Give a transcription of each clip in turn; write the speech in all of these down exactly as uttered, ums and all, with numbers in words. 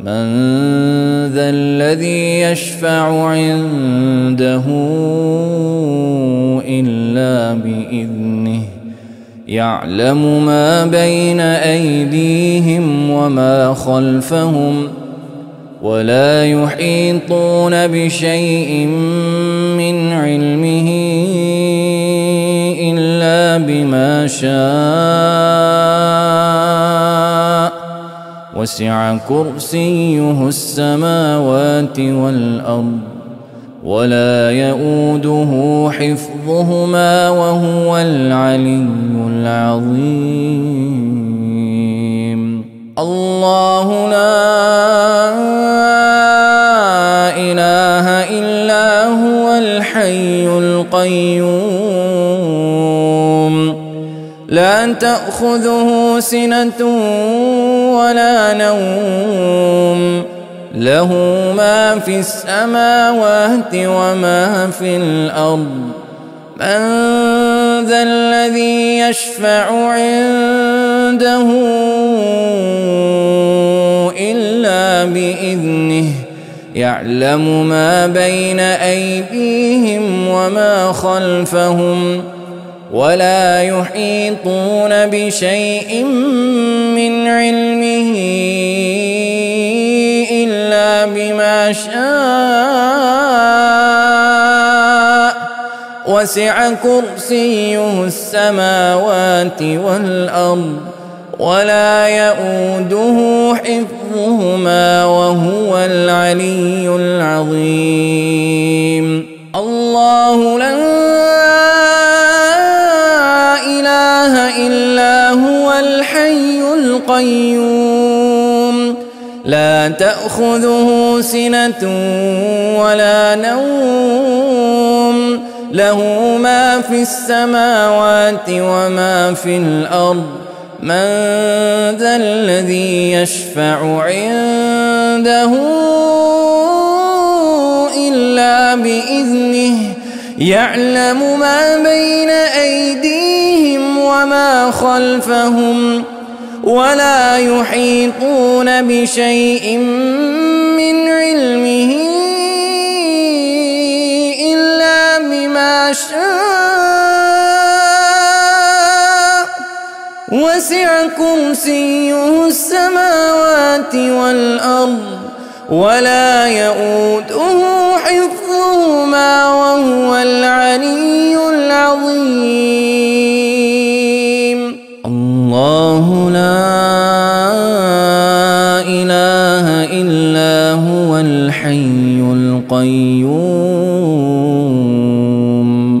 من ذا الذي يشفع عنده إلا بإذنه يعلم ما بين أيديهم وما خلفهم ولا يحيطون بشيء من علمه إلا بما شاء وسع كرسيه السماوات والأرض ولا يؤوده حفظهما وهو العلي العظيم الله لا إله إلا هو الحي القيوم لا تأخذه سنة ولا نوم له ما في السماوات وما في الأرض من ذا الذي يشفع عنده إلا بإذنه يعلم ما بين أيديهم وما خلفهم ولا يحيطون بشيء من علمه إلا بما شاء وسع كرسيه السماوات والأرض ولا يؤوده حفظهما وهو العلي العظيم الله القيوم لا تأخذه سنة ولا نوم له ما في السماوات وما في الأرض من ذا الذي يشفع عنده إلا بإذنه يعلم ما بين أيديهم وما خلفهم ولا يحيطون بشيء من علمه إلا بما شاء وسع كرسيه السماوات والأرض ولا يؤوده حفظهما وهو العلي العظيم الله لا إله إلا هو الحي القيوم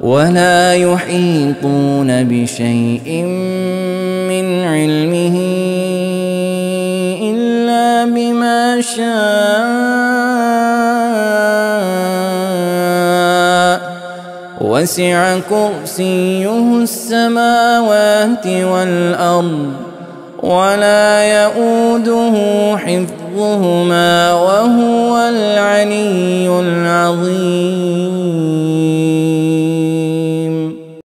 ولا يحيطون بشيء من علمه إلا بما شاء وسع كرسيه السماوات والأرض ولا يؤوده حفظهما وهو العلي العظيم.